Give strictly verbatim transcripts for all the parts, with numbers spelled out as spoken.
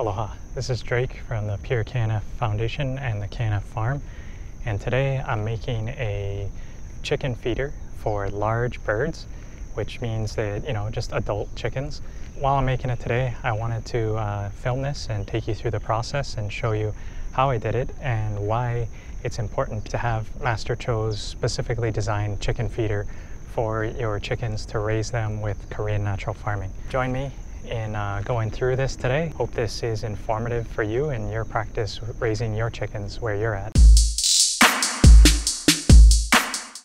Aloha, this is Drake from the Pure K N F Foundation and the K N F Farm, and today I'm making a chicken feeder for large birds, which means that, you know, just adult chickens. While I'm making it today, I wanted to uh, film this and take you through the process and show you how I did it and why it's important to have Master Cho's specifically designed chicken feeder for your chickens to raise them with Korean natural farming. Join me in uh, going through this today. Hope this is informative for you in your practice raising your chickens where you're at.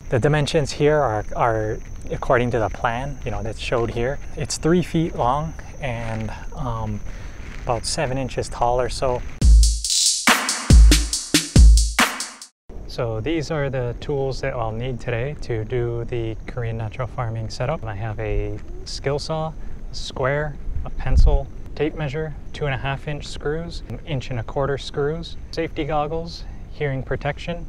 The dimensions here are, are according to the plan, you know, that's showed here. It's three feet long and um, about seven inches tall or so. So these are the tools that I'll need today to do the Korean natural farming setup. I have a skill saw, a square, a pencil, tape measure, two and a half inch screws, an inch and a quarter screws, safety goggles, hearing protection,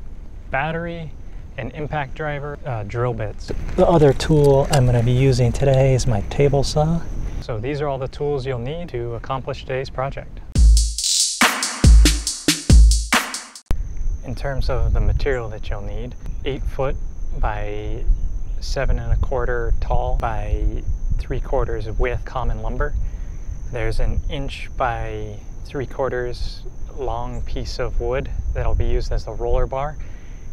battery, an impact driver, uh, drill bits. The other tool I'm going to be using today is my table saw. So these are all the tools you'll need to accomplish today's project. In terms of the material that you'll need, eight foot by seven and a quarter tall by three quarters width common lumber. There's an inch by three quarters long piece of wood that'll be used as the roller bar.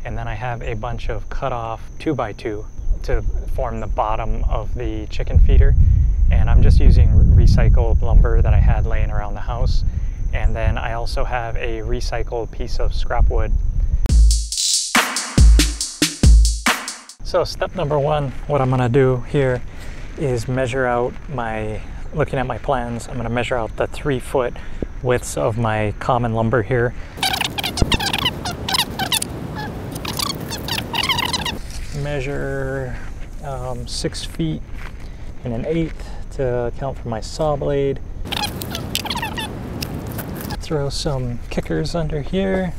And then I have a bunch of cut off two by two to form the bottom of the chicken feeder. And I'm just using recycled lumber that I had laying around the house. And then I also have a recycled piece of scrap wood. So step number one, what I'm gonna do here is measure out my, looking at my plans, I'm gonna measure out the three foot widths of my common lumber here. Measure um, six feet and an eighth to account for my saw blade. Throw some kickers under here.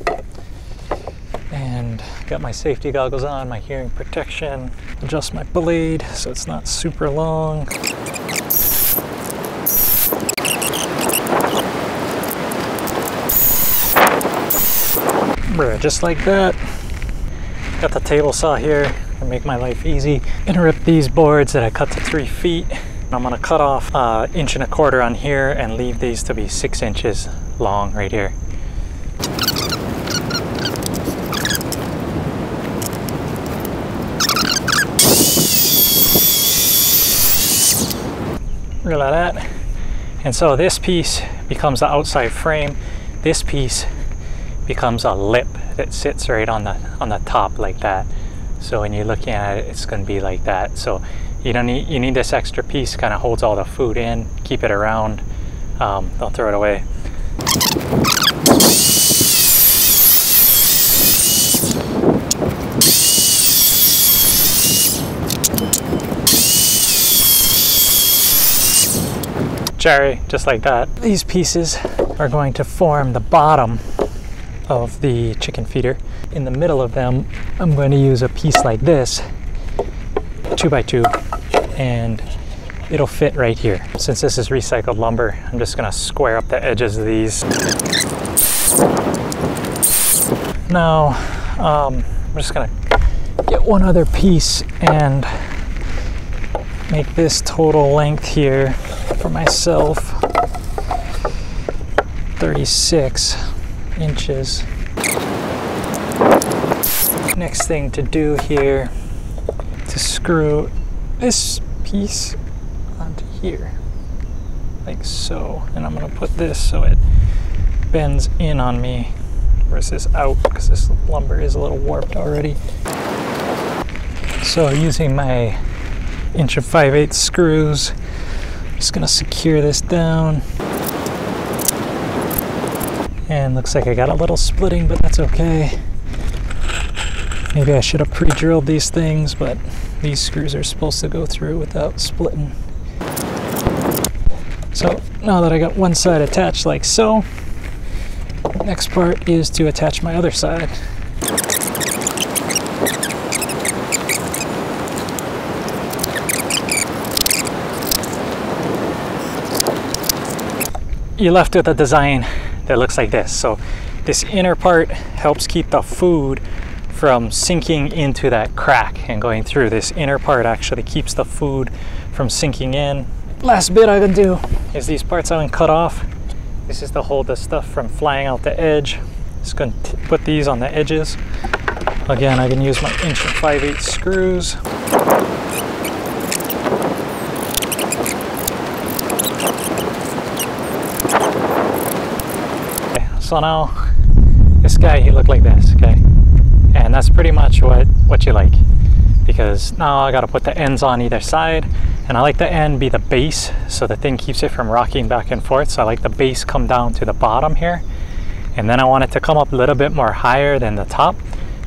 And got my safety goggles on, my hearing protection. Adjust my blade so it's not super long. Just like that. Got the table saw here. And make my life easy. Gonna rip these boards that I cut to three feet. I'm gonna cut off uh, inch and a quarter on here and leave these to be six inches long right here. Reel that out. And so this piece becomes the outside frame. This piece becomes a lip that sits right on the on the top like that. So when you're looking at it, it's going to be like that. So you don't need you need this extra piece. Kind of holds all the food in. Keep it around. Um, don't throw it away. Cherry, just like that. These pieces are going to form the bottom of the chicken feeder. In the middle of them, I'm going to use a piece like this, two by two, and it'll fit right here. Since this is recycled lumber, I'm just going to square up the edges of these. Now, um, I'm just going to get one other piece and make this total length here for myself thirty-six inches. Next thing to do here to screw this piece onto here like so, and I'm gonna put this so it bends in on me versus out because this lumber is a little warped already. So using my inch of five eighths screws, I'm just gonna secure this down. And looks like I got a little splitting, but that's okay. Maybe I should have pre-drilled these things, but these screws are supposed to go through without splitting. So now that I got one side attached like so, next part is to attach my other side. you're left with a design that looks like this. So this inner part helps keep the food from sinking into that crack and going through. This inner part actually keeps the food from sinking in. Last bit I can do is these parts I can cut off. This is to hold the stuff from flying out the edge. Just gonna put these on the edges. Again, I can use my inch and five eighths screws. Okay, so now this guy, he looked like this, okay? And that's pretty much what, what you like, because now I gotta put the ends on either side, and I like the end be the base so the thing keeps it from rocking back and forth. So I like the base come down to the bottom here, and then I want it to come up a little bit more higher than the top,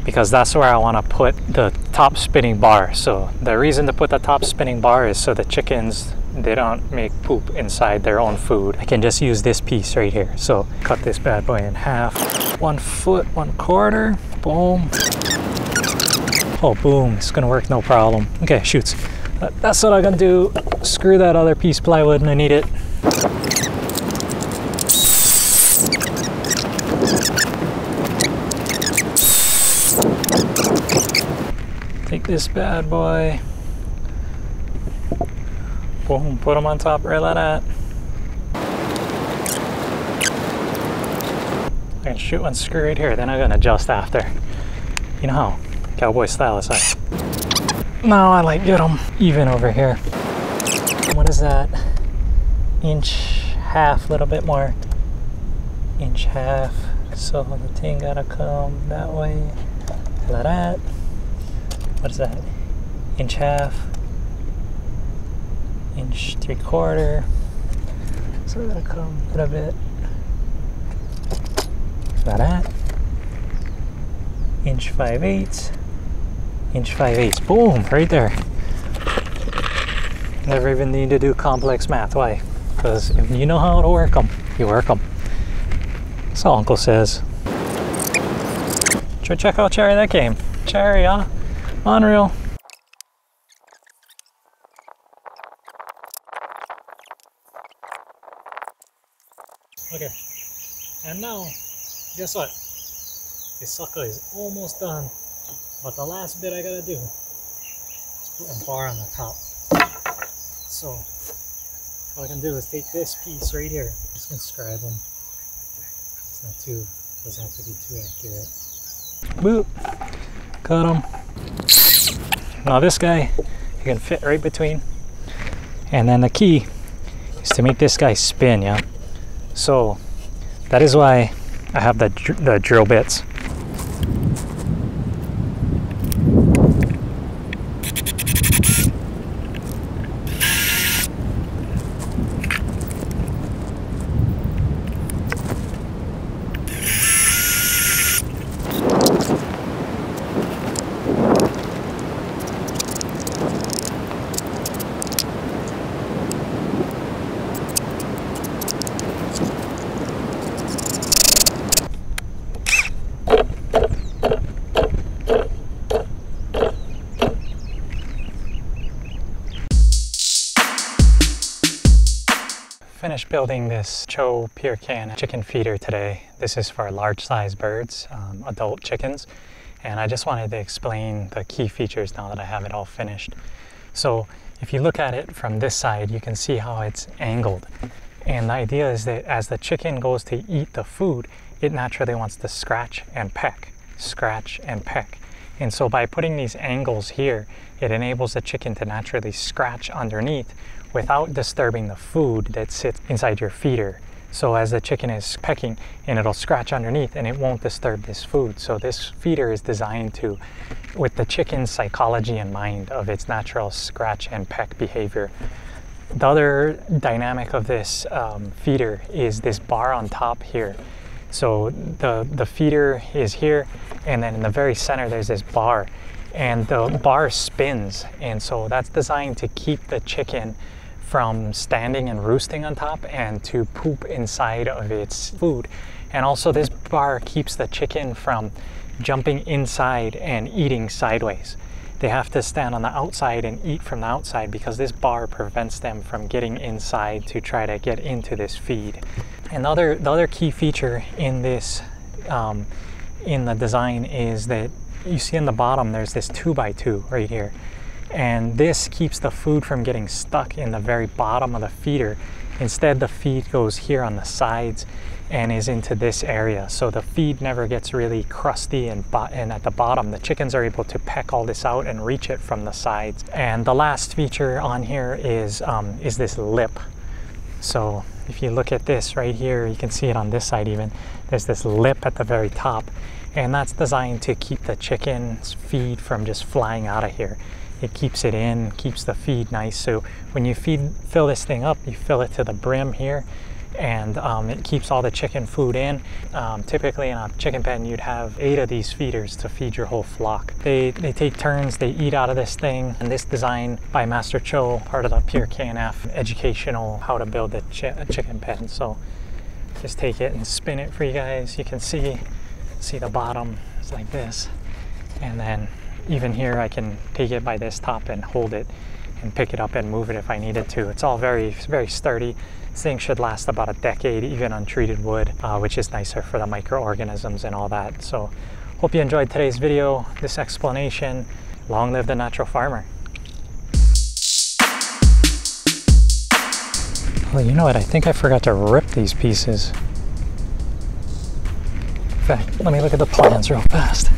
because that's where I want to put the top spinning bar. So the reason to put the top spinning bar is so the chickens, they don't make poop inside their own food. I can just use this piece right here. So cut this bad boy in half. One foot, one quarter, boom. Oh boom, it's gonna work no problem. Okay, shoots. That's what I'm gonna do. Screw that other piece plywood and I need it. Take this bad boy. Boom, put them on top right like that. I'm gonna shoot one screw right here, then I'm gonna adjust after. You know how cowboy style is like. No, I like get them even over here. What is that? Inch, half, little bit more. Inch, half. So the thing gotta come that way, like that. What is that? Inch, half. Inch, three quarter. So I gotta come a little bit. Like that. Inch, five eighths. Inch five eighths, boom, right there. Never even need to do complex math. Why? Because if you know how to work them, you work them. That's all Uncle says. Check how cherry that came. Cherry, huh? Unreal. Okay, and now, guess what? This sucker is almost done. But the last bit I gotta do is put a bar on the top. So what I can do is take this piece right here. Just gonna scribe them. It's not too, doesn't have to be too accurate. Boop, cut them. Now this guy, you can fit right between. And then the key is to make this guy spin, yeah? So that is why I have the, dr the drill bits. Finished building this Cho Pir Kan chicken feeder today. This is for large size birds, um, adult chickens, and I just wanted to explain the key features now that I have it all finished. So if you look at it from this side, you can see how it's angled, and the idea is that as the chicken goes to eat the food, it naturally wants to scratch and peck, scratch and peck. And so by putting these angles here, it enables the chicken to naturally scratch underneath without disturbing the food that sits inside your feeder. So as the chicken is pecking, and it'll scratch underneath and it won't disturb this food. So this feeder is designed to, with the chicken's psychology in mind of its natural scratch and peck behavior. The other dynamic of this um, feeder is this bar on top here. So the, the feeder is here, and then in the very center there's this bar, and the bar spins, and so that's designed to keep the chicken from standing and roosting on top and to poop inside of its food. And also this bar keeps the chicken from jumping inside and eating sideways. They have to stand on the outside and eat from the outside because this bar prevents them from getting inside to try to get into this feed. Another the other key feature in this um, in the design is that you see in the bottom there's this two by two right here, and this keeps the food from getting stuck in the very bottom of the feeder. Instead, the feed goes here on the sides and is into this area, so the feed never gets really crusty and, and at the bottom the chickens are able to peck all this out and reach it from the sides. And the last feature on here is um, is this lip. So if you look at this right here, you can see it on this side even, there's this lip at the very top, and that's designed to keep the chicken's feed from just flying out of here. It keeps it in, keeps the feed nice, so when you feed, fill this thing up, you fill it to the brim here, and um, it keeps all the chicken food in. Um, typically in a chicken pen you'd have eight of these feeders to feed your whole flock. They, they take turns, they eat out of this thing, and this design by Master Cho, part of the Pure K N F educational how to build a, chi a chicken pen. So just take it and spin it for you guys. You can see, see the bottom is like this, and then even here I can take it by this top and hold it and pick it up and move it if I needed to. It's all very, very sturdy. This thing should last about a decade, even untreated wood, uh, which is nicer for the microorganisms and all that. So hope you enjoyed today's video, this explanation. Long live the natural farmer. Well, you know what? I think I forgot to rip these pieces. In fact, let me look at the plans real fast.